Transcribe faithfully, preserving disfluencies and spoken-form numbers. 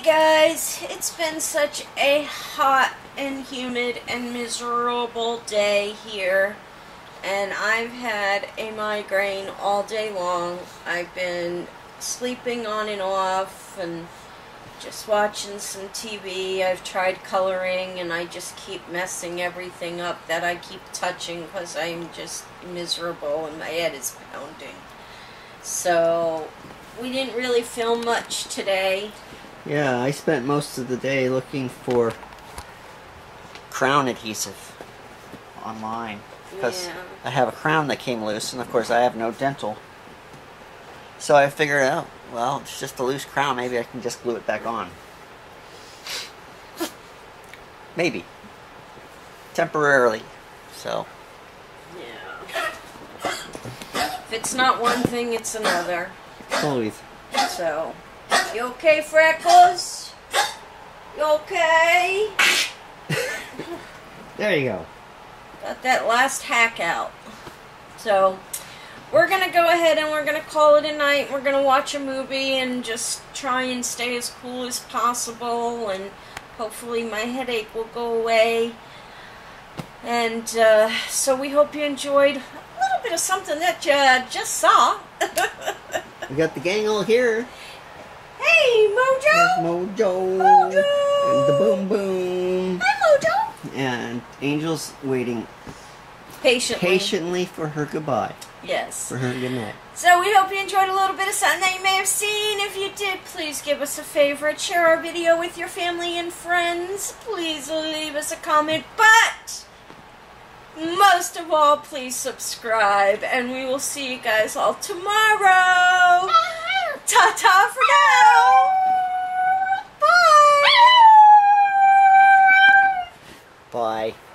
Hey guys, it's been such a hot and humid and miserable day here, and I've had a migraine all day long. I've been sleeping on and off and just watching some T V. I've tried coloring and I just keep messing everything up that I keep touching because I'm just miserable and my head is pounding. So we didn't really film much today. Yeah, I spent most of the day looking for crown adhesive online because yeah. I have a crown that came loose, and of course I have no dental. So I figured out, oh, well, it's just a loose crown. Maybe I can just glue it back on. Maybe. Temporarily. So. Yeah. If it's not one thing, it's another. Always. So. You okay, Freckles? You okay? There you go. Got that last hack out. So, we're going to go ahead and we're going to call it a night. We're going to watch a movie and just try and stay as cool as possible. And hopefully my headache will go away. And uh, so we hope you enjoyed a little bit of something that you just saw. We got the gang all here. Hey, Mojo! Mojo! Mojo! And the Boom Boom! Hi, Mojo! And Angel's waiting patiently. patiently for her goodbye. Yes. For her goodnight. So we hope you enjoyed a little bit of something that you may have seen. If you did, please give us a favorite. Share our video with your family and friends. Please leave us a comment. But most of all, please subscribe. And we will see you guys all tomorrow. Ta-ta for now! Bye! Bye.